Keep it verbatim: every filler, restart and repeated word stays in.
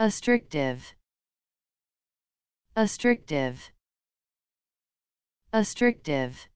Astrictive. Astrictive. Astrictive.